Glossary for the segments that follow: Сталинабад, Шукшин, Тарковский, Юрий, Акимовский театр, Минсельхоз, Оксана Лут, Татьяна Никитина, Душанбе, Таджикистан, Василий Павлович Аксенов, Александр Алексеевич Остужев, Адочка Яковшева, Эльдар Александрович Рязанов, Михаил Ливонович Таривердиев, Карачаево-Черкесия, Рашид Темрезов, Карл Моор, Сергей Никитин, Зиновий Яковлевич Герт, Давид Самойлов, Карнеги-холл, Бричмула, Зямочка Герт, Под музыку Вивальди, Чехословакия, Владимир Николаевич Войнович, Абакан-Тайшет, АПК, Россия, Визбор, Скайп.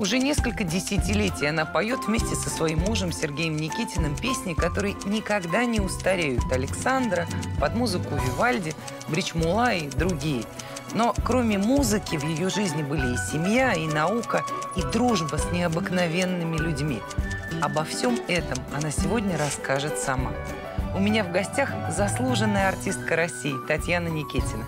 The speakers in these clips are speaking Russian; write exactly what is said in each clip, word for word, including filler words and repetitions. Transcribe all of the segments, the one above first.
Уже несколько десятилетий она поет вместе со своим мужем Сергеем Никитиным песни, которые никогда не устареют. Александра, под музыку Вивальди, Бричмула и другие. Но кроме музыки в ее жизни были и семья, и наука, и дружба с необыкновенными людьми. Обо всем этом она сегодня расскажет сама. У меня в гостях заслуженная артистка России Татьяна Никитина.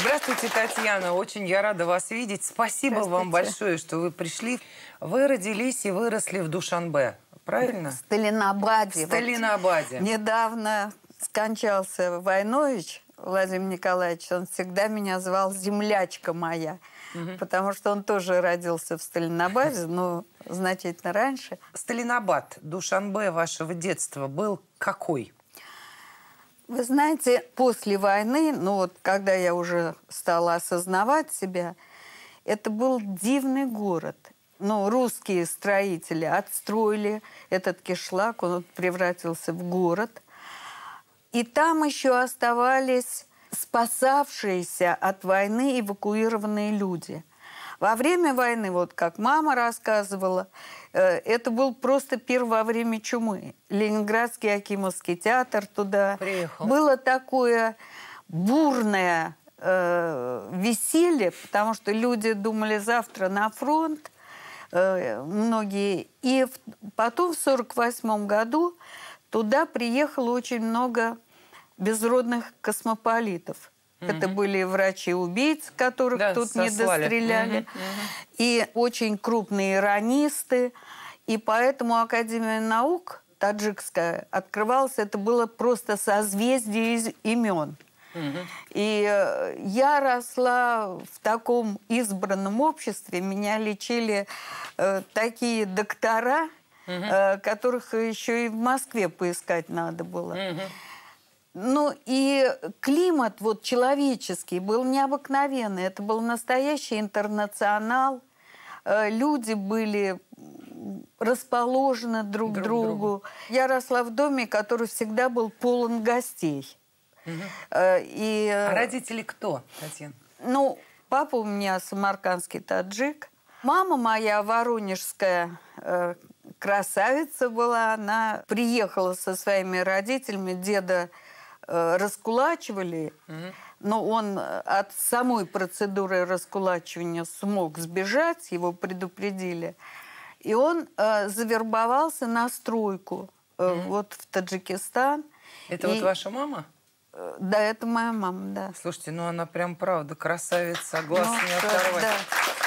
Здравствуйте, Татьяна. Очень я рада вас видеть. Спасибо вам большое, что вы пришли. Вы родились и выросли в Душанбе, правильно? В Сталинабаде. В Сталинабаде. Вот недавно скончался Войнович Владимир Николаевич. Он всегда меня звал «землячка моя», угу. потому что он тоже родился в Сталинабаде, но значительно раньше. Сталинабад, Душанбе вашего детства был какой? Вы знаете, после войны, ну вот когда я уже стала осознавать себя, это был дивный город. Ну, русские строители отстроили этот кишлак, он превратился в город. И там еще оставались спасавшиеся от войны эвакуированные люди. Во время войны, вот как мама рассказывала, это был просто пир во время чумы. Ленинградский Акимовский театр туда. Приехал. Было такое бурное э, веселье, потому что люди думали завтра на фронт, э, многие. И потом в сорок восьмом году туда приехало очень много безродных космополитов. Mm-hmm. Это были врачи-убийцы, которых да, тут сослали. Не достреляли. Mm-hmm. Mm-hmm. И очень крупные иронисты. И поэтому Академия наук таджикская открывалась. Это было просто созвездие из имен. Mm-hmm. И я росла в таком избранном обществе. Меня лечили э, такие доктора, Uh-huh. которых еще и в Москве поискать надо было. Uh-huh. Ну и климат вот человеческий был необыкновенный. Это был настоящий интернационал. Люди были расположены друг к другу. другу. Я росла в доме, который всегда был полон гостей. Uh-huh. И... А родители кто, Татьяна? Ну, папа у меня самаркандский таджик. Мама моя воронежская красавица была, она приехала со своими родителями, деда э, раскулачивали, mm-hmm. но он от самой процедуры раскулачивания смог сбежать, его предупредили, и он э, завербовался на стройку э, mm-hmm. вот в Таджикистан. Это и... вот ваша мама? Э, да, это моя мама, да. Слушайте, ну она прям правда красавица, глаз ну, не оторвать. Да.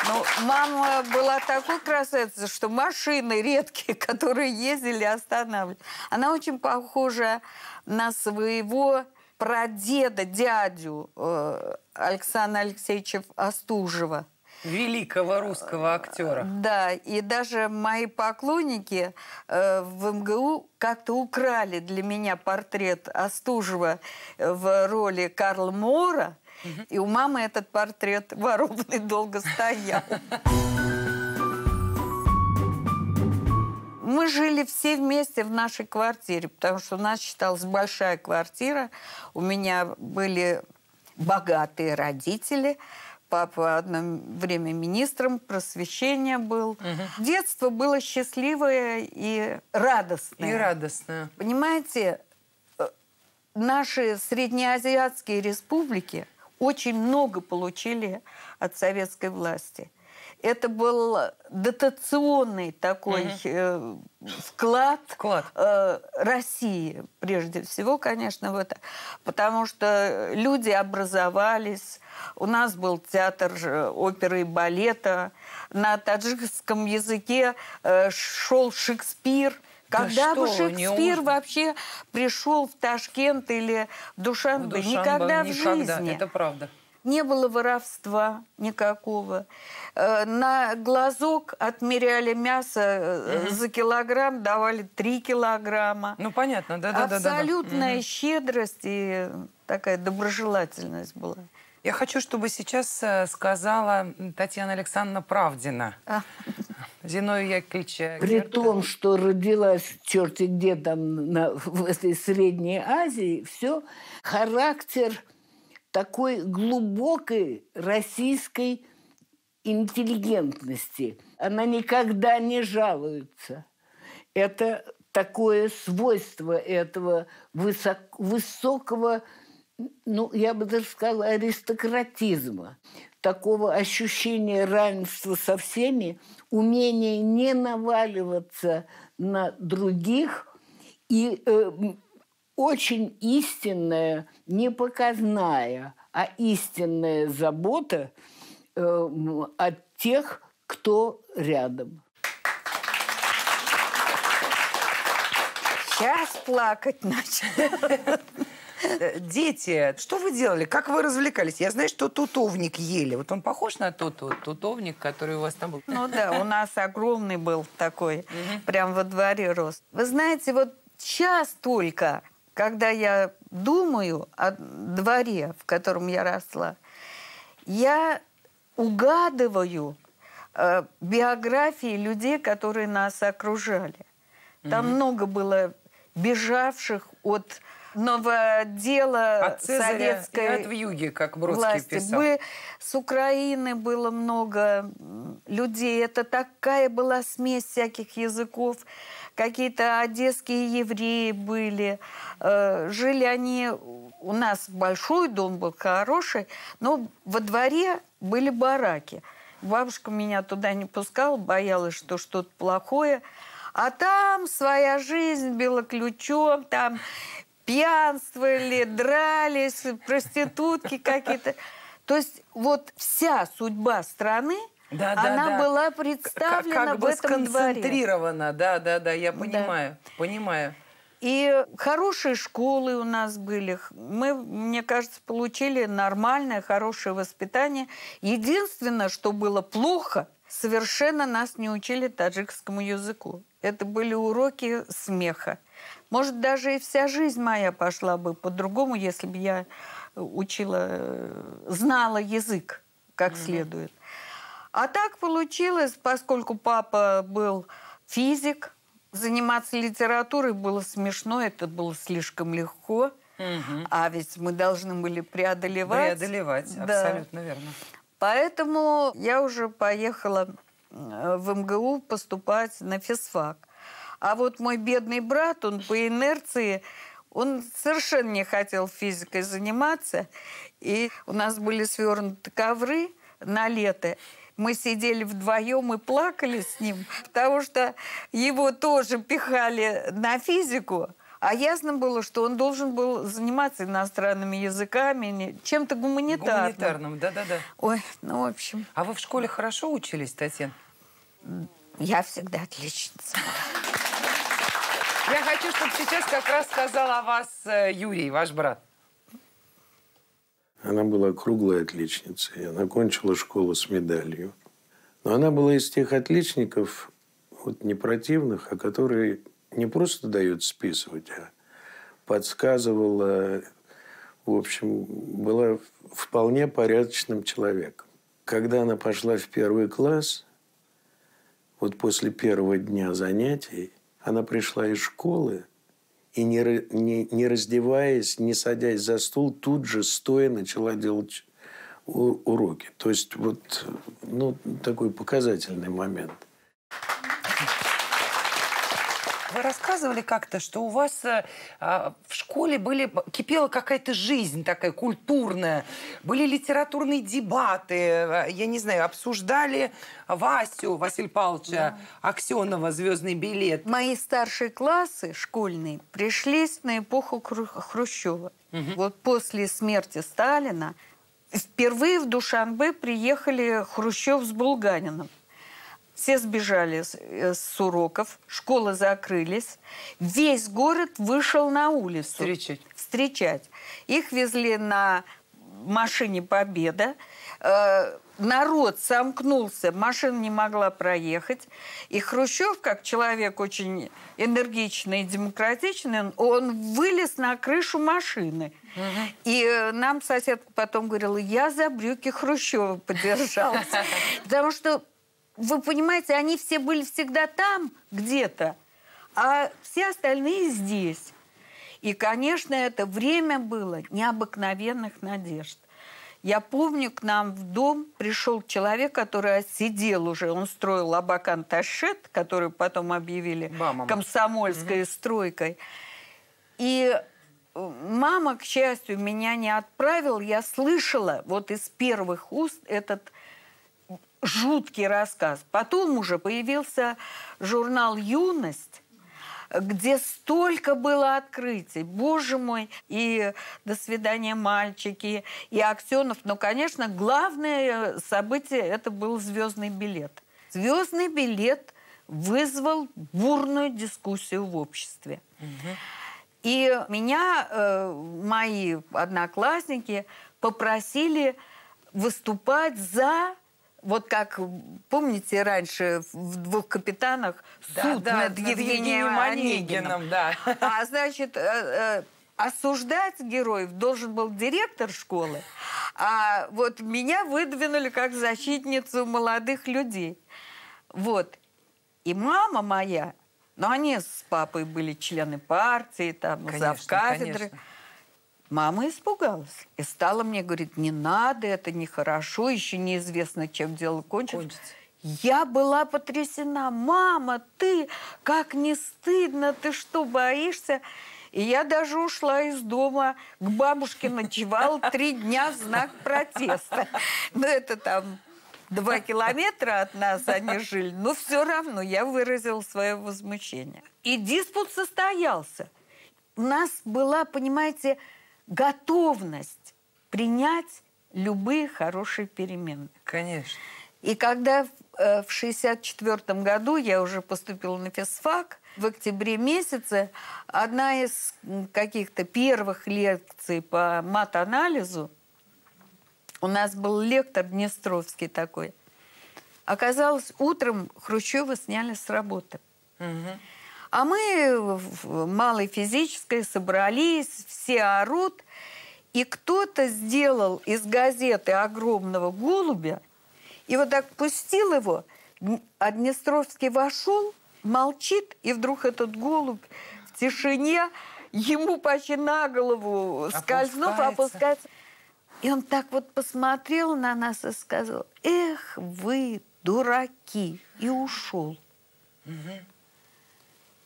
Ну, мама была такой красавицей, что машины редкие, которые ездили, останавливали. Она очень похожа на своего прадеда, дядю Александра Алексеевича Остужева. Великого русского актера. Да, и даже мои поклонники в эм гэ у как-то украли для меня портрет Остужева в роли Карла Моора. И у мамы этот портрет ворованный долго стоял. Мы жили все вместе в нашей квартире, потому что у нас считалась большая квартира. У меня были богатые родители. Папа одно время министром просвещения был. Угу. Детство было счастливое и радостное. И радостное. Понимаете, наши среднеазиатские республики очень много получили от советской власти. Это был дотационный такой mm-hmm. э, вклад, вклад. Э, России, прежде всего, конечно, в это. Потому что люди образовались. У нас был театр оперы и балета. На таджикском языке э, шел Шекспир. Когда да бы что, Шекспир вообще пришел в Ташкент или в Душанбе? В Душанбе никогда, никогда в жизни. Это правда. Не было воровства никакого. На глазок отмеряли мясо угу. за килограмм, давали три килограмма. Ну, понятно, да-да-да. Абсолютная да, да. щедрость и такая доброжелательность была. Я хочу, чтобы сейчас сказала Татьяна Александровна Правдина. А. Зиновия Яковлевича Герта. При том, что родилась, черти где там, на, в этой Средней Азии, все характер такой глубокой российской интеллигентности. Она никогда не жалуется. Это такое свойство этого высок, высокого, ну, я бы даже сказала, аристократизма, такого ощущения равенства со всеми, умения не наваливаться на других и э, очень истинная, не показная, а истинная забота э, о тех, кто рядом. Сейчас плакать начала. Дети, что вы делали? Как вы развлекались? Я знаю, что тутовник ели. Вот он похож на тот вот тутовник, который у вас там был? Ну да, у нас огромный был такой. Прям во дворе рос. Вы знаете, вот сейчас только, когда я думаю о дворе, в котором я росла, я угадываю э, биографии людей, которые нас окружали. Там много было бежавших от... новодела от советской от вьюги, как Бродский писал. Мы, с Украины было много людей. Это такая была смесь всяких языков. Какие-то одесские евреи были. Жили они... У нас большой дом был, хороший. Но во дворе были бараки. Бабушка меня туда не пускала, боялась, что что-то плохое. А там своя жизнь била ключом, там... пьянствовали, дрались, проститутки какие-то. То есть вот вся судьба страны, да, она да, да. была представлена как в этом дворе. Сконцентрирована, да, да, да, я понимаю, да. понимаю. И хорошие школы у нас были. Мы, мне кажется, получили нормальное, хорошее воспитание. Единственное, что было плохо, совершенно нас не учили таджикскому языку. Это были уроки смеха. Может, даже и вся жизнь моя пошла бы по-другому, если бы я учила, знала язык как Mm-hmm. следует. А так получилось, поскольку папа был физик, заниматься литературой было смешно, это было слишком легко. Mm-hmm. А ведь мы должны были преодолевать. Преодолевать, да. Абсолютно верно. Поэтому я уже поехала в эм гэ у поступать на физфак. А вот мой бедный брат, он по инерции, он совершенно не хотел физикой заниматься. И у нас были свернуты ковры на лето. Мы сидели вдвоем и плакали с ним, потому что его тоже пихали на физику. А ясно было, что он должен был заниматься иностранными языками, чем-то гуманитарным. Гуманитарным, да-да-да. Ой, ну, в общем... А вы в школе хорошо учились, Татьяна? Я всегда отличница. Я хочу, чтобы сейчас как раз сказал о вас Юрий, ваш брат. Она была круглой отличницей. Она кончила школу с медалью. Но она была из тех отличников, вот не противных, а которые не просто дают списывать, а подсказывала. В общем, была вполне порядочным человеком. Когда она пошла в первый класс, вот после первого дня занятий, она пришла из школы и, не, не, не раздеваясь, не садясь за стул, тут же стоя начала делать у, уроки. То есть вот ну, такой показательный момент. Вы рассказывали как-то, что у вас э, в школе были, кипела какая-то жизнь такая культурная, были литературные дебаты, я не знаю, обсуждали Васю Василия Павловича да. Аксенова «Звездный билет». Мои старшие классы школьные пришлись на эпоху Хрущева. Угу. Вот после смерти Сталина впервые в Душанбе приехали Хрущев с Булганином. Все сбежали с, с уроков, школы закрылись. Весь город вышел на улицу. Встречать. Встречать. Их везли на машине «Победа». Э, народ сомкнулся, машина не могла проехать. И Хрущев, как человек очень энергичный и демократичный, он вылез на крышу машины. Угу. И нам соседка потом говорила, я за брюки Хрущева подержалась. Потому что вы понимаете, они все были всегда там где-то, а все остальные здесь. И, конечно, это время было необыкновенных надежд. Я помню, к нам в дом пришел человек, который сидел уже, он строил Абакан-Тайшет, который потом объявили Мама. комсомольской угу. стройкой. И мама, к счастью, меня не отправила. Я слышала вот из первых уст этот жуткий рассказ. Потом уже появился журнал «Юность», где столько было открытий. Боже мой, и «До свидания, мальчики», и Аксенов. Но, конечно, главное событие – это был «Звездный билет». «Звездный билет» вызвал бурную дискуссию в обществе. Угу. И меня э, мои одноклассники попросили выступать за... Вот как, помните, раньше в «Двух капитанах» да, суд да, над, над Евгением Онегином. Да. А, значит, осуждать героев должен был директор школы. А вот меня выдвинули как защитницу молодых людей. Вот. И мама моя, ну они с папой были члены партии, там, конечно, завкафедры. Конечно. Мама испугалась и стала мне говорить, не надо, это нехорошо, еще неизвестно, чем дело кончится. кончится. Я была потрясена. Мама, ты, как не стыдно, ты что, боишься? И я даже ушла из дома, к бабушке ночевала три дня в знак протеста. Ну, это там два километра от нас они жили, но все равно я выразила свое возмущение. И диспут состоялся. У нас была, понимаете... готовность принять любые хорошие перемены. Конечно. И когда в шестьдесят четвёртом году я уже поступила на физфак, в октябре месяце одна из каких-то первых лекций по матанализу, у нас был лектор Днестровский такой, оказалось, утром Хрущева сняли с работы. Угу. А мы в малой физической собрались, все орут, и кто-то сделал из газеты огромного голубя, и вот так пустил его, а Днестровский вошел, молчит, и вдруг этот голубь в тишине ему почти на голову скользнув, опускается. И он так вот посмотрел на нас и сказал, «Эх, вы, дураки!» и ушел. Угу.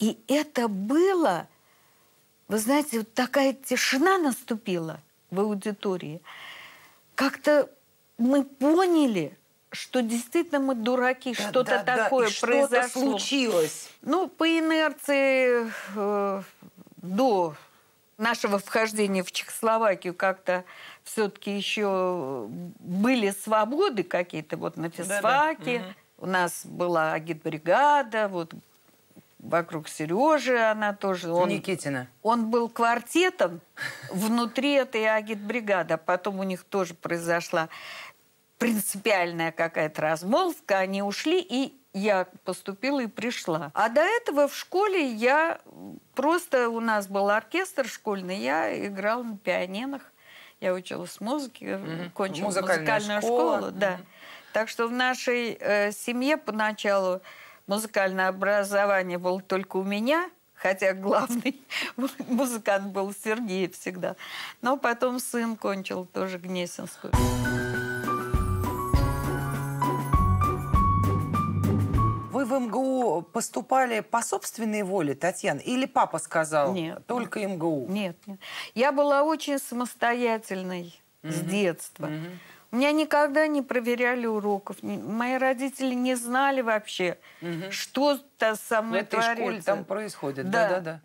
И это было, вы знаете, вот такая тишина наступила в аудитории. Как-то мы поняли, что действительно мы дураки, да, что-то да, такое да, произошло. Что-то случилось. Ну, по инерции э, до нашего вхождения в Чехословакию как-то все-таки еще были свободы какие-то вот на физфаке. Да, да. У нас была агитбригада, вот... Вокруг Сережи она тоже. Он, Никитина. Он был квартетом внутри этой агитбригады. Потом у них тоже произошла принципиальная какая-то размолвка. Они ушли, и я поступила и пришла. А до этого в школе я... Просто у нас был оркестр школьный, я играла на пианинах. Я училась музыке, mm-hmm. кончила музыкальную, музыкальную школу. школу mm-hmm. да. Так что в нашей э, семье поначалу музыкальное образование было только у меня, хотя главный музыкант был Сергей всегда. Но потом сын кончил тоже Гнесинскую. Вы в МГУ поступали по собственной воле, Татьяна? Или папа сказал нет, только нет, МГУ? Нет, нет. Я была очень самостоятельной mm-hmm. с детства. Mm-hmm. Меня никогда не проверяли уроков. Мои родители не знали вообще, угу. что-то со мной творится. В этой школе там происходит. Да. Да, да, да.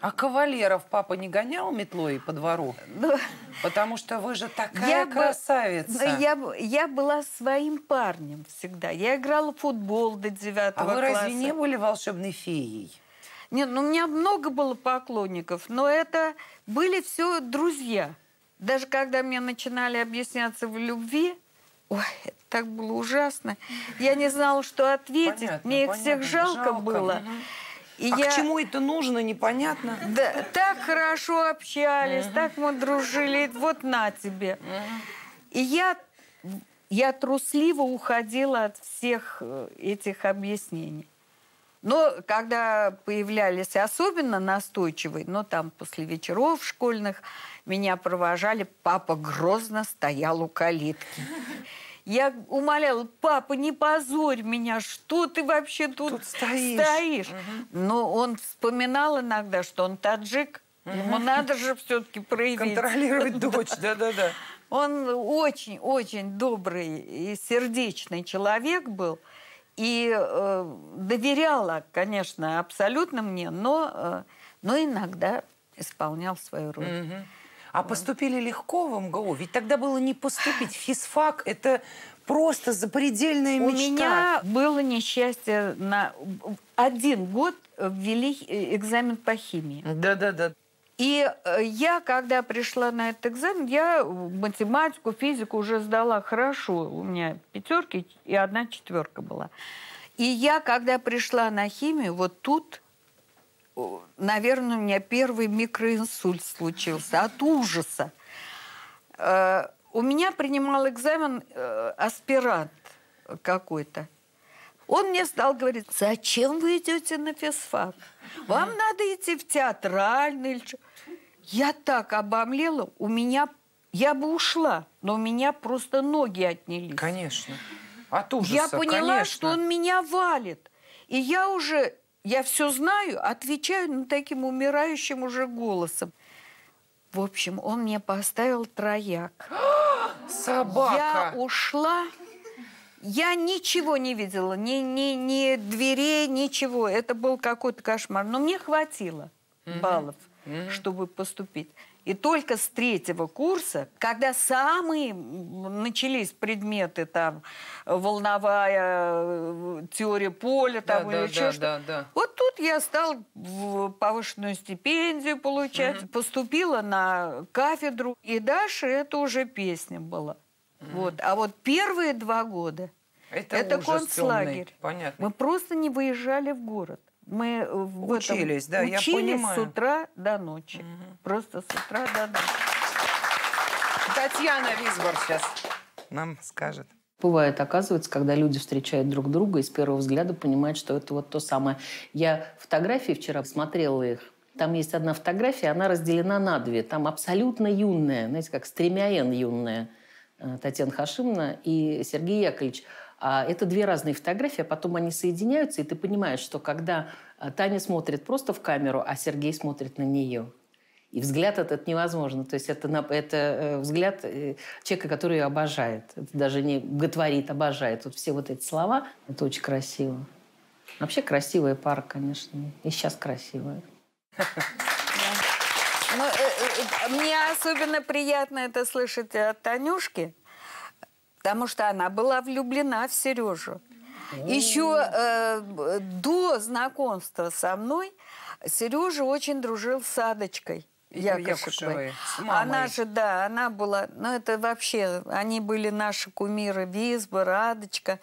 А кавалеров папа не гонял метлой по двору? Да. Потому что вы же такая я красавица. Б... Я, я была своим парнем всегда. Я играла в футбол до девятого класса. А вы разве не были волшебной феей? Нет, ну у меня много было поклонников, но это были все друзья. Даже когда мне начинали объясняться в любви, ой, это так было ужасно. Я не знала, что ответить. Понятно, мне их понятно, всех жалко, жалко было. Угу. И а я... к чему это нужно, непонятно. Да, так хорошо общались, угу. так мы дружили. Вот на тебе. Угу. И я, я трусливо уходила от всех этих объяснений. Но когда появлялись особенно настойчивые, но там после вечеров школьных меня провожали, папа грозно стоял у калитки. Я умоляла: папа, не позорь меня, что ты вообще тут, тут стоишь? стоишь? Угу. Но он вспоминал иногда, что он таджик, угу. ему надо же все-таки проявить. Контролировать дочь, да-да-да. Он очень-очень добрый и сердечный человек был. И э, доверяла, конечно, абсолютно мне, но, э, но иногда исполнял свою роль. Mm-hmm. А поступили легко в МГУ? Ведь тогда было не поступить. Физфак – это просто запредельная мечта. У меня было несчастье. На один год ввели экзамен по химии. Да-да-да. И я, когда пришла на этот экзамен, я математику, физику уже сдала хорошо. У меня пятерки и одна четверка была. И я, когда пришла на химию, вот тут, наверное, у меня первый микроинсульт случился от ужаса. У меня принимал экзамен аспирант какой-то. Он мне стал говорить: зачем вы идете на физфак? Вам надо идти в театральный или что? Я так обомлела, у меня... Я бы ушла, но у меня просто ноги отнялись. Конечно. От ужаса, я поняла, конечно, что он меня валит. И я уже... Я все знаю, отвечаю на таким умирающим уже голосом. В общем, он мне поставил трояк. Собака! Я ушла... Я ничего не видела, ни, ни, ни дверей, ничего. Это был какой-то кошмар. Но мне хватило Mm-hmm. баллов, Mm-hmm. чтобы поступить. И только с третьего курса, когда самые начались предметы, там, волновая теория поля, там, да, или да, еще да, что, да, да. вот тут я стала повышенную стипендию получать, Mm-hmm. поступила на кафедру. И дальше это уже песня была. Вот. А вот первые два года это, это концлагерь. Понятно. Мы просто не выезжали в город. Мы в учились, этом, да, учились я понимаю. с утра до ночи. Угу. Просто с утра до ночи. Татьяна Визбор сейчас нам скажет. Бывает, оказывается, когда люди встречают друг друга и с первого взгляда понимают, что это вот то самое. Я фотографии вчера смотрела их. Там есть одна фотография, она разделена на две. Там абсолютно юная, знаете, как с тремя Н юная. Татьяна Хашимовна и Сергей Яковлевич. Это две разные фотографии, а потом они соединяются, и ты понимаешь, что когда Таня смотрит просто в камеру, а Сергей смотрит на нее. И взгляд этот невозможно. То есть это, это взгляд человека, который ее обожает. Это даже не боготворит, обожает. Вот все вот эти слова, это очень красиво. Вообще красивая пара, конечно. И сейчас красивая. Ну, мне особенно приятно это слышать от Танюшки, потому что она была влюблена в Сережу. Еще э, до знакомства со мной Сережа очень дружил с Адочкой Яковшевой. Она же, да, она была... Ну, это вообще... Они были наши кумиры: Визбор, Адочка.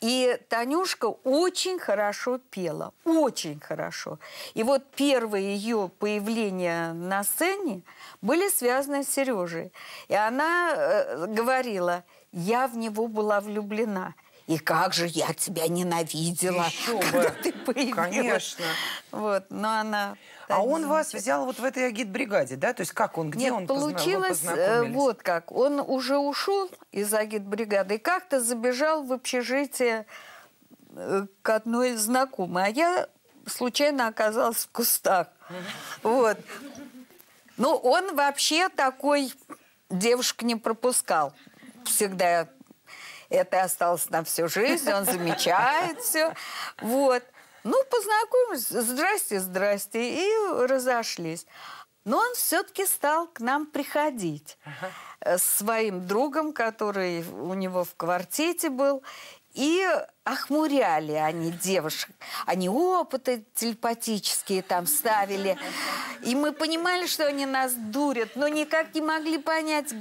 И Танюшка очень хорошо пела. Очень хорошо. И вот первые ее появления на сцене были связаны с Сережей. И она э, говорила: я в него была влюблена. И как же я тебя ненавидела, Еще когда бы. ты появилась. Конечно. Вот, но она... А он вас взял вот в этой агитбригаде, да? То есть как он, где Нет, он получилось вот как. Он уже ушел из агитбригады и как-то забежал в общежитие к одной знакомой. А я случайно оказалась в кустах. Вот. Ну, он вообще такой девушек не пропускал. Всегда... Это осталось на всю жизнь, он замечает все. Вот. Ну, познакомились, здрасте, здрасте, и разошлись. Но он все-таки стал к нам приходить ага. с своим другом, который у него в квартете был. И охмуряли они девушек. Они опыты телепатические там ставили. И мы понимали, что они нас дурят, но никак не могли понять...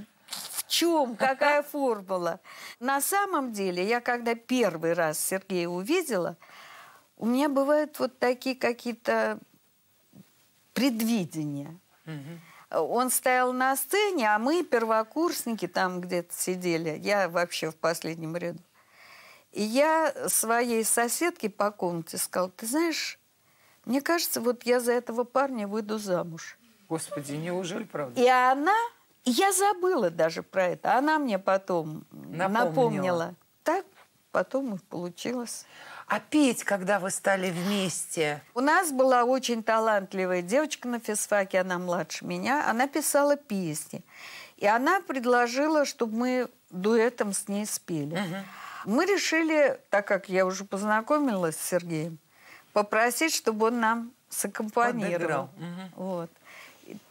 В чем? Какая формула? На самом деле, я когда первый раз Сергея увидела, у меня бывают вот такие какие-то предвидения. Mm-hmm. Он стоял на сцене, а мы, первокурсники, там где-то сидели. Я вообще в последнем ряду. И я своей соседке по комнате сказала: ты знаешь, мне кажется, вот я за этого парня выйду замуж. Господи, неужели, правда? И она, я забыла даже про это, она мне потом напомнила. напомнила. Так потом и получилось. А петь, когда вы стали вместе? У нас была очень талантливая девочка на физфаке, она младше меня, она писала песни. И она предложила, чтобы мы дуэтом с ней спели. Угу. Мы решили, так как я уже познакомилась с Сергеем, попросить, чтобы он нам саккомпанировал. Угу. Вот.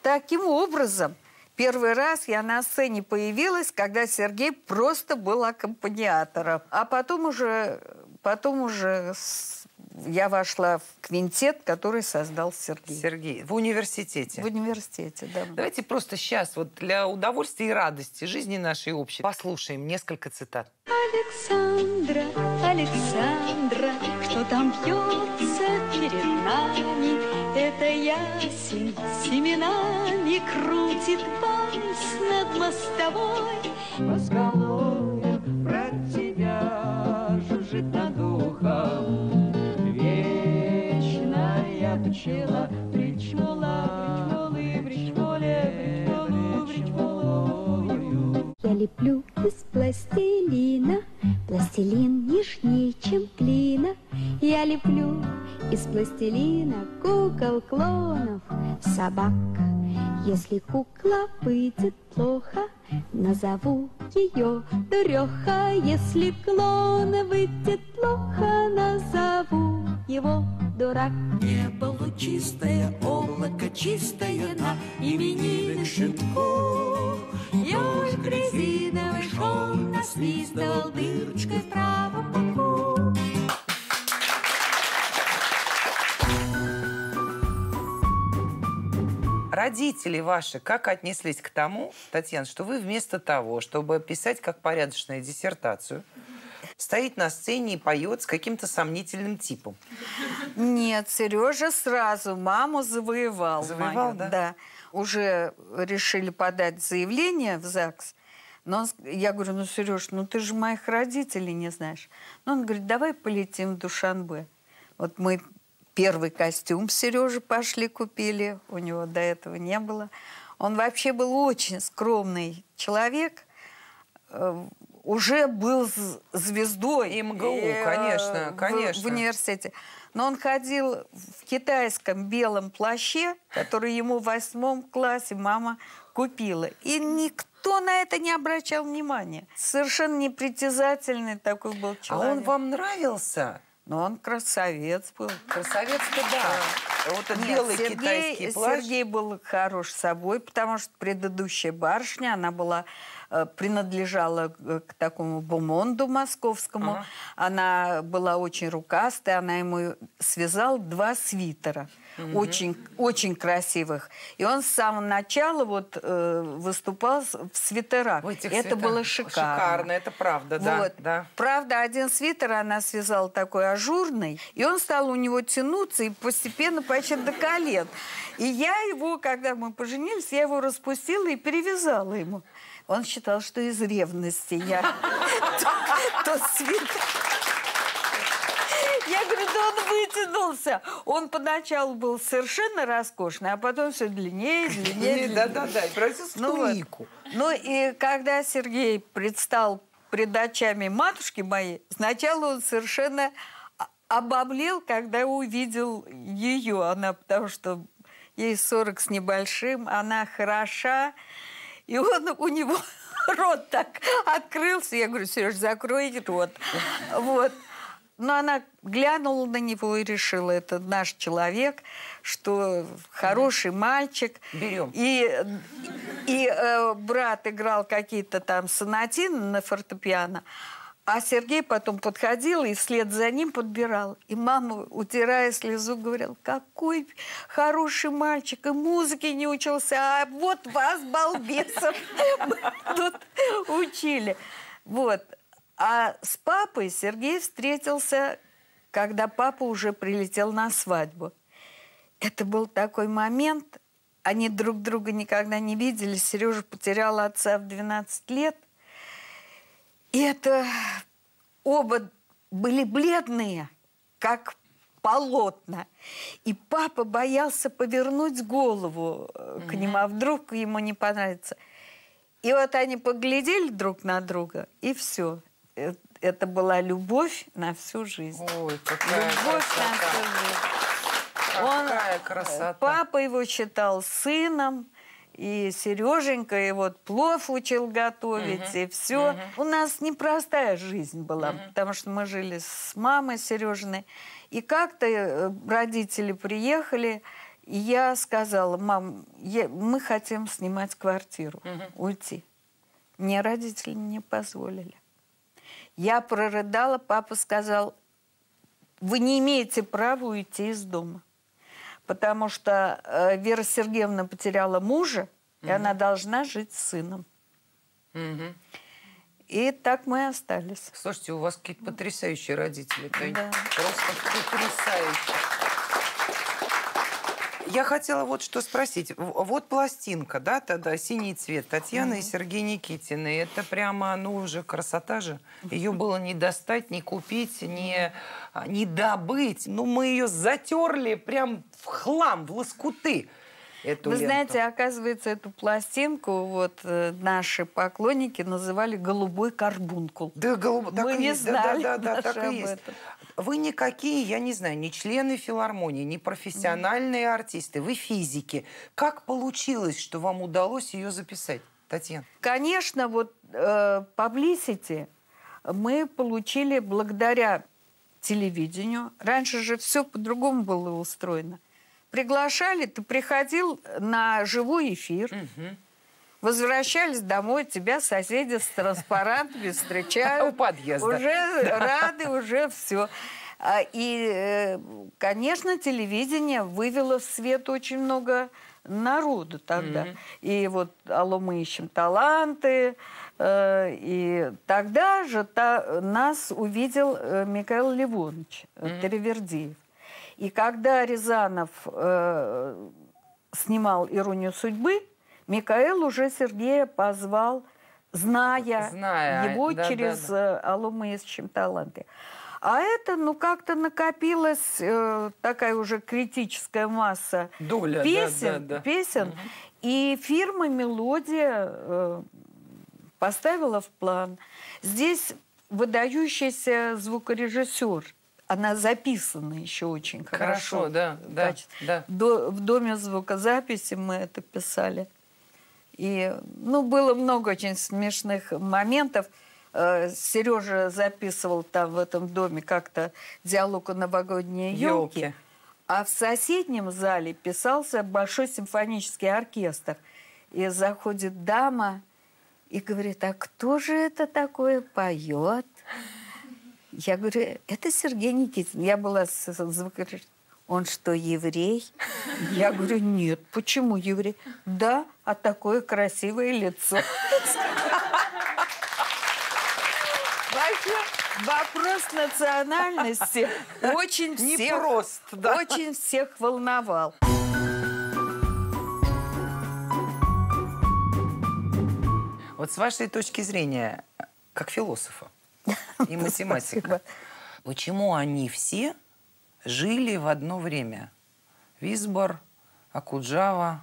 Таким образом, первый раз я на сцене появилась, когда Сергей просто был аккомпаниатором. А потом уже... Потом уже я вошла в квинтет, который создал Сергей. Сергей, в университете. В университете, да. Давайте просто сейчас, вот для удовольствия и радости жизни нашей общей, послушаем несколько цитат. Александра, Александра, что там пьется перед нами? Это ясень семенами крутит вальс над мостовой. По скалою про тебя жужжит над духом вечная пчела, причмола, причмолы, причмоле, причмолу, причмолою. Я леплю из пластилина, пластилин нежнее, чем глина. Я леплю из пластилина кукол клонов, собак. Если кукла выйдет плохо, назову ее дуреха. Если клона выйдет плохо, назову его дурак. Небо лучистое, облако чистое на именинных щенков. Я уж резиновый шум насвистывал дырочкой в правом боку. Родители ваши как отнеслись к тому, Татьяна, что вы вместо того, чтобы писать как порядочную диссертацию, стоит на сцене и поет с каким-то сомнительным типом? Нет, Сережа сразу маму завоевал. Завоевал, мою, да? Да. Уже решили подать заявление в ЗАГС. Но он, я говорю: ну, Сереж, ну ты же моих родителей не знаешь. Но он говорит: давай полетим в Душанбе. Вот мы... Первый костюм Сережи пошли купили, у него до этого не было. Он вообще был очень скромный человек, уже был звездой МГУ, и, конечно, конечно. В, в университете. Но он ходил в китайском белом плаще, который ему в восьмом классе мама купила. И никто на это не обращал внимания. Совершенно непритязательный такой был человек. А он вам нравился? Но он красавец был. Красавец-то, да. Вот этот белый китайский плащ. Сергей был хорош собой, потому что предыдущая барышня, она была, принадлежала к такому бомонду московскому. Ага. Она была очень рукастая, она ему связала два свитера. Угу. Очень, очень красивых. И он с самого начала вот, э, выступал в свитерах. Ой, это свитер. Было шикарно. Шикарно, это правда, да, вот. Да. Правда, один свитер она связала такой ажурный, и он стал у него тянуться, и постепенно почти до колен. И я его, когда мы поженились, я его распустила и перевязала ему. Он считал, что из ревности я тот свитер... Я говорю, да он вытянулся. Он поначалу был совершенно роскошный, а потом все длиннее, длиннее. Да-да-да, и превратился в тунику. Ну и когда Сергей предстал пред очами матушки моей, сначала он совершенно обомлел, когда увидел ее. Она, потому что ей сорок с небольшим, она хороша, и он у него рот так открылся. Я говорю: Сереж, закрой рот. Вот. Но она глянула на него и решила: это наш человек, что хороший мальчик. Берем. И, и э, брат играл какие-то там сонатины на фортепиано, а Сергей потом подходил и вслед за ним подбирал. И мама, утирая слезу, говорила: какой хороший мальчик, и музыки не учился, а вот вас, балбесов, тут учили. Вот. А с папой Сергей встретился, когда папа уже прилетел на свадьбу. Это был такой момент, Они друг друга никогда не видели. Сережа потеряла отца в двенадцать лет. И это оба были бледные, как полотна. И папа боялся повернуть голову к ним, а вдруг ему не понравится. И вот они поглядели друг на друга, и все. Это была любовь на всю жизнь. Ой, какая любовь красота. на всю жизнь. Какая Он, красота. Папа его считал сыном, и Сереженька его плов учил готовить, угу. и все. Угу. У нас непростая жизнь была, угу. потому что мы жили с мамой Сережиной. И как-то родители приехали, и я сказала: мам, я, мы хотим снимать квартиру, угу. уйти. Мне родители не позволили. Я прорыдала, папа сказал: вы не имеете права уйти из дома, потому что э, Вера Сергеевна потеряла мужа, mm-hmm. и она должна жить с сыном. Mm-hmm. И так мы остались. Слушайте, у вас какие-то потрясающие родители. Да. Просто потрясающие. Я хотела вот что спросить. Вот пластинка, да, тогда синий цвет Татьяны mm-hmm. и Сергея Никитина. Это прямо, ну, уже красота же. Ее было не достать, не купить, не... не добыть. Ну, мы ее затерли прям в хлам, в лоскуты. Эту Вы ленту. знаете, оказывается, эту пластинку вот э, наши поклонники называли «голубой карбункул». Да, голубой. Мы не есть. знали да, да, да, да, так и есть. Этом. Вы никакие, я не знаю, не члены филармонии, не профессиональные mm. артисты. Вы физики. Как получилось, что вам удалось ее записать, Татьяна? Конечно, вот э, publicity мы получили благодаря телевидению. Раньше же все по-другому было устроено. Приглашали, ты приходил на живой эфир, угу. возвращались домой, тебя соседи с транспарантами встречают. У подъезда. Уже рады, уже все. И, конечно, телевидение вывело в свет очень много народу тогда. Mm-hmm. И вот «Алло, мы ищем таланты». Э, и тогда же та, нас увидел э, Михаил Ливонович mm-hmm. Таривердиев. И когда Рязанов э, снимал «Иронию судьбы», Михаил уже Сергея позвал, зная, зная. его да, через да, да. «Алло, мы ищем таланты». А это, ну, как-то накопилась э, такая уже критическая масса Доля, песен, да, да, да. песен угу. и фирма «Мелодия» э, поставила в план. Здесь выдающийся звукорежиссер, она записана еще очень хорошо. Хорошо, да, да, да. До, в доме звукозаписи мы это писали. И, ну, было много очень смешных моментов. Сережа записывал там в этом доме как-то диалог о новогодней елке, а в соседнем зале писался большой симфонический оркестр. И заходит дама и говорит: а кто же это такое поет? Я говорю: это Сергей Никитин. Я была с звукорежиссером. Он что, еврей? Я говорю: нет, почему еврей? Да, а такое красивое лицо. Вопрос национальности очень всех, прост, да? очень всех волновал. Вот с вашей точки зрения, как философа и математика, почему они все жили в одно время? Визбор, Акуджава,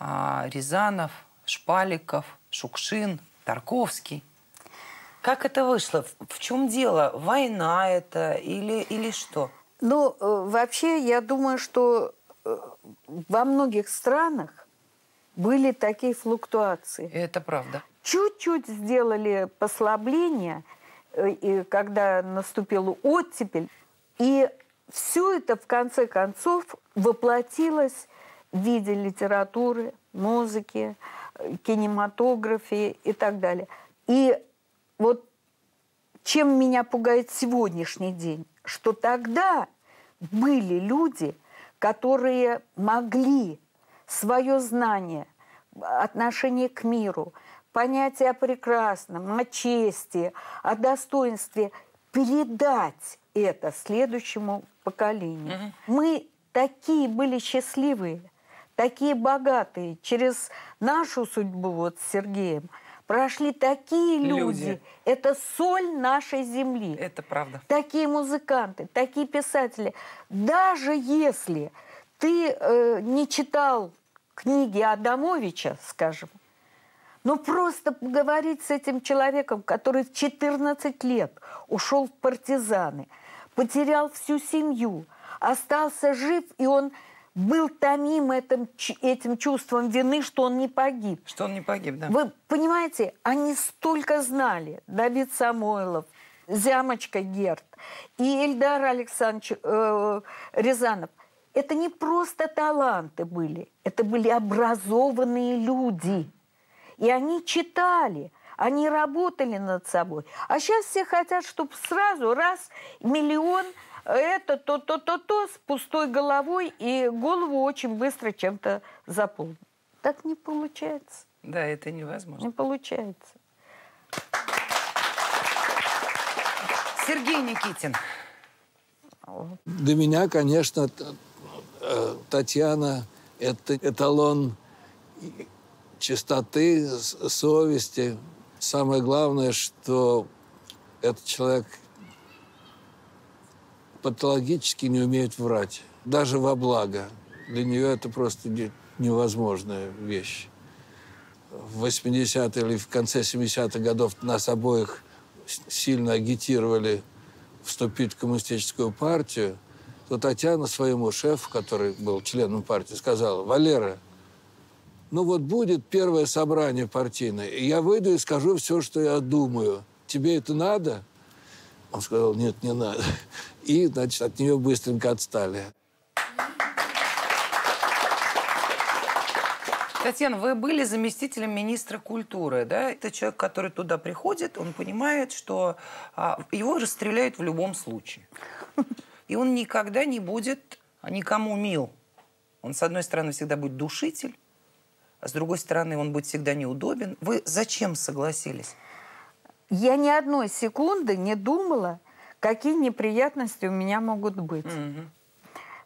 Рязанов, Шпаликов, Шукшин, Тарковский. Как это вышло? В чем дело? Война это или, или что? Ну, вообще, я думаю, что во многих странах были такие флуктуации. Это правда. Чуть-чуть сделали послабление, когда наступила оттепель. И все это, в конце концов, воплотилось в виде литературы, музыки, кинематографии и так далее. И вот чем меня пугает сегодняшний день, что тогда были люди, которые могли свое знание, отношение к миру, понятие о прекрасном, о чести, о достоинстве передать это следующему поколению. Mm-hmm. Мы такие были счастливые, такие богатые, через нашу судьбу вот с Сергеем прошли такие люди. люди. Это соль нашей земли. Это правда. Такие музыканты, такие писатели. Даже если ты э, не читал книги Адамовича, скажем, но просто поговорить с этим человеком, который в четырнадцать лет ушел в партизаны, потерял всю семью, остался жив, и он был томим этим, этим чувством вины, что он не погиб. Что он не погиб, да. Вы понимаете, они столько знали. Давид Самойлов, Зямочка Герт и Эльдар Александрович э, Рязанов. Это не просто таланты были, это были образованные люди. И они читали, они работали над собой. А сейчас все хотят, чтобы сразу раз миллион... Это то-то-то-то с пустой головой, и голову очень быстро чем-то заполнить. Так не получается. Да, это невозможно. Не получается. Сергей Никитин. Для меня, конечно, Татьяна – это эталон чистоты, совести. Самое главное, что этот человек патологически не умеет врать. Даже во благо. Для нее это просто не, невозможная вещь. В восьмидесятые или в конце семидесятых годов нас обоих сильно агитировали вступить в коммунистическую партию. То Татьяна своему шефу, который был членом партии, сказала: «Валера, ну вот будет первое собрание партийное, и я выйду и скажу все, что я думаю. Тебе это надо?» Он сказал: «Нет, не надо». И, значит, от нее быстренько отстали. Татьяна, вы были заместителем министра культуры, да? Это человек, который туда приходит, он понимает, что а, его расстреляют в любом случае. И он никогда не будет никому мил. Он, с одной стороны, всегда будет душитель, а с другой стороны, он будет всегда неудобен. Вы зачем согласились? Я ни одной секунды не думала, какие неприятности у меня могут быть. Mm-hmm.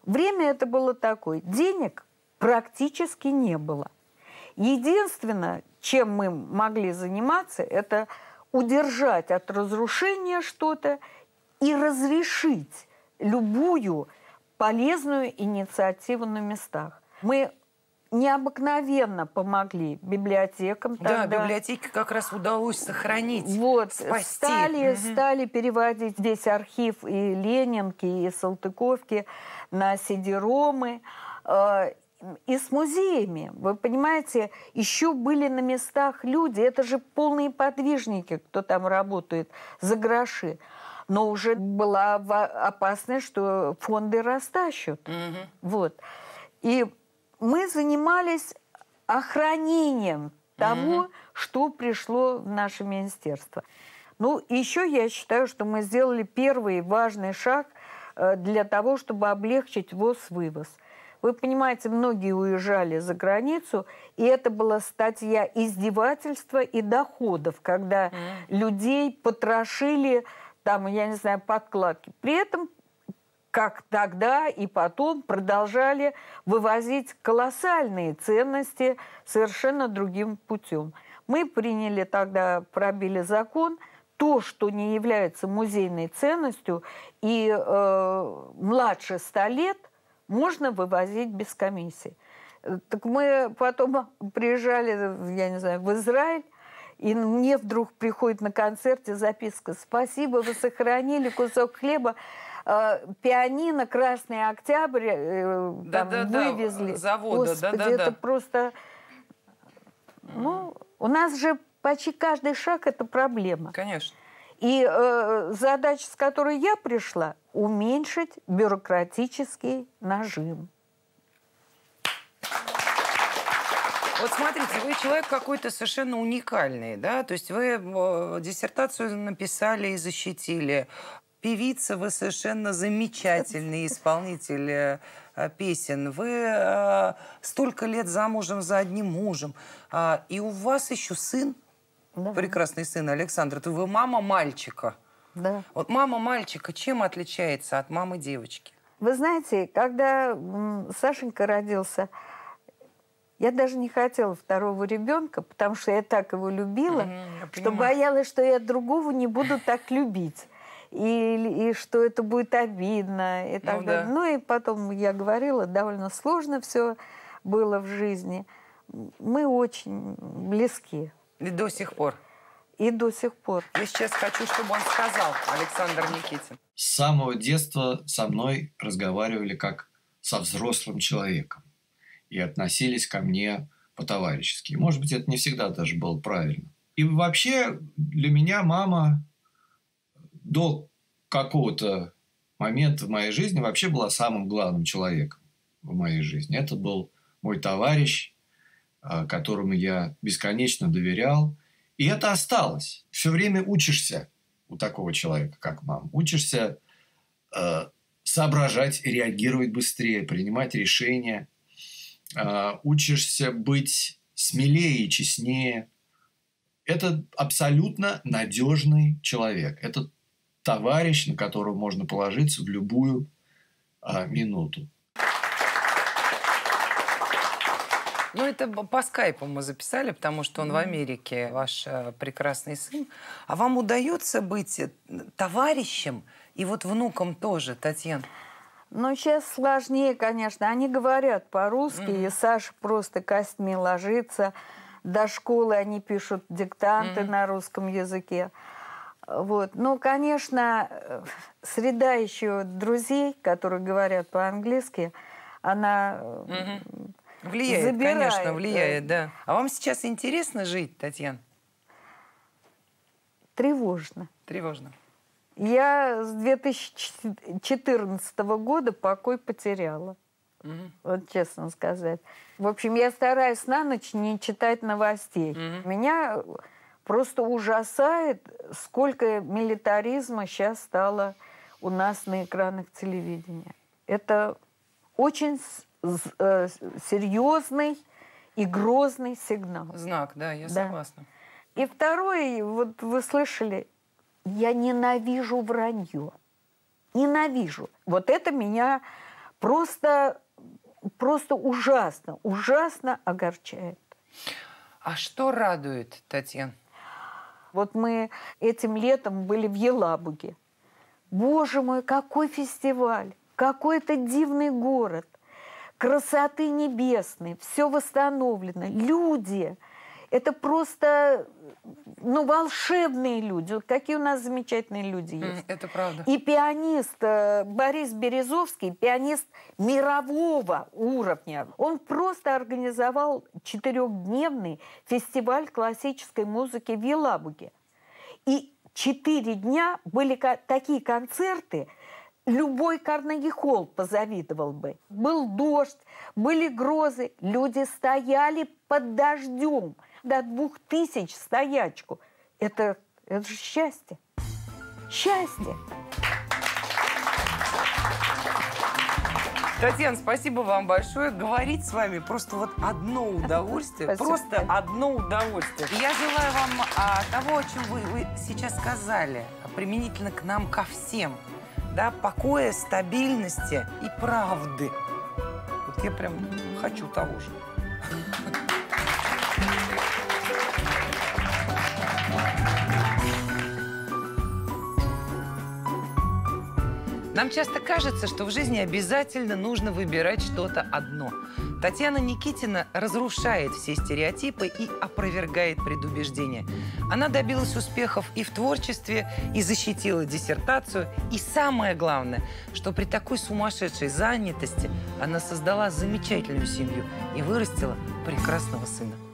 Время это было такое. Денег практически не было. Единственное, чем мы могли заниматься, это удержать от разрушения что-то и разрешить любую полезную инициативу на местах. Мы необыкновенно помогли библиотекам. Тогда. Да, библиотеки как раз удалось сохранить, вот, спасти. Стали, угу. стали переводить весь архив и Ленинки, и Салтыковки на си ди-ромы. И с музеями, вы понимаете, еще были на местах люди. Это же полные подвижники, кто там работает за гроши. Но уже была опасность, что фонды растащут. Угу. Вот. И мы занимались охранением того, mm-hmm. что пришло в наше министерство. Ну, еще я считаю, что мы сделали первый важный шаг для того, чтобы облегчить ввоз-вывоз. Вы понимаете, многие уезжали за границу, и это была статья издевательства и доходов, когда mm-hmm. людей потрошили, там, я не знаю, подкладки. При этом как тогда и потом продолжали вывозить колоссальные ценности совершенно другим путем. Мы приняли тогда, пробили закон, то, что не является музейной ценностью, и э, младше ста лет можно вывозить без комиссии. Так мы потом приезжали, я не знаю, в Израиль, и мне вдруг приходит на концерте записка: «Спасибо, вы сохранили кусок хлеба, пианино «Красный Октябрь» там, да, да, вывезли». Да, завода, Господи, да, да, это да. просто... Ну, у нас же почти каждый шаг – это проблема. Конечно. И э, задача, с которой я пришла – уменьшить бюрократический нажим. Вот смотрите, вы человек какой-то совершенно уникальный, да? То есть вы диссертацию написали и защитили. Певица, вы совершенно замечательный исполнитель песен. Вы э, столько лет замужем за одним мужем. Э, и у вас еще сын, да. прекрасный сын Александр. Это вы мама мальчика. Да. Вот мама мальчика чем отличается от мамы девочки? Вы знаете, когда Сашенька родился, Я даже не хотела второго ребенка, потому что я так его любила, mm-hmm, что боялась, что я другого не буду так любить. И, и что это будет обидно. И так ну, далее. Да. Ну и потом, я говорила, довольно сложно все было в жизни. Мы очень близки. И до сих пор. И до сих пор. Я сейчас хочу, чтобы он сказал, Александр Никитин. С самого детства со мной разговаривали как со взрослым человеком. И относились ко мне по-товарищески. Может быть, это не всегда даже было правильно. И вообще для меня мама... до какого-то момента в моей жизни вообще была самым главным человеком в моей жизни. Это был мой товарищ, которому я бесконечно доверял. И это осталось. Все время учишься у такого человека, как мама. Учишься э, соображать, реагировать быстрее, принимать решения. Э, учишься быть смелее и честнее. Это абсолютно надежный человек. Это товарищ, на которого можно положиться в любую а, минуту. Ну, это по скайпу мы записали, потому что он в Америке, ваш прекрасный сын. А вам удается быть товарищем и вот внуком тоже, Татьяна? Ну, сейчас сложнее, конечно. Они говорят по-русски, mm-hmm. и Саша просто костьми ложится. До школы они пишут диктанты mm-hmm. на русском языке. Вот. Ну, конечно, среда еще друзей, которые говорят по-английски, она mm-hmm. влияет, забирает. Конечно, влияет, да. А вам сейчас интересно жить, Татьяна? Тревожно. Тревожно. Я с две тысячи четырнадцатого года покой потеряла. Mm-hmm. Вот честно сказать. В общем, я стараюсь на ночь не читать новостей. Mm-hmm. Меня просто ужасает, сколько милитаризма сейчас стало у нас на экранах телевидения. Это очень серьезный и грозный сигнал. Знак, да, я согласна. Да. И второе, вот вы слышали, я ненавижу вранье. Ненавижу. Вот это меня просто... Просто ужасно, ужасно огорчает. А что радует, Татьяна? Вот мы этим летом были в Елабуге. Боже мой, какой фестиваль! Какой это дивный город! Красоты небесные! Все восстановлено. Люди! Это просто ну, волшебные люди. Вот какие у нас замечательные люди есть. Это правда. И пианист Борис Березовский, пианист мирового уровня, он просто организовал четырехдневный фестиваль классической музыки в Елабуге. И четыре дня были такие концерты, любой Карнеги-холл позавидовал бы. Был дождь, были грозы, люди стояли под дождем. До двух тысяч стоячку. Это, это же счастье. Счастье. Татьяна, спасибо вам большое. Говорить с вами просто вот одно удовольствие. Спасибо. Просто одно удовольствие. Я желаю вам а, того, о чем вы, вы сейчас сказали, применительно к нам, ко всем. Да, покоя, стабильности и правды. Вот я прям хочу того же. Нам часто кажется, что в жизни обязательно нужно выбирать что-то одно. Татьяна Никитина разрушает все стереотипы и опровергает предубеждения. Она добилась успехов и в творчестве, и защитила диссертацию. И самое главное, что при такой сумасшедшей занятости она создала замечательную семью и вырастила прекрасного сына.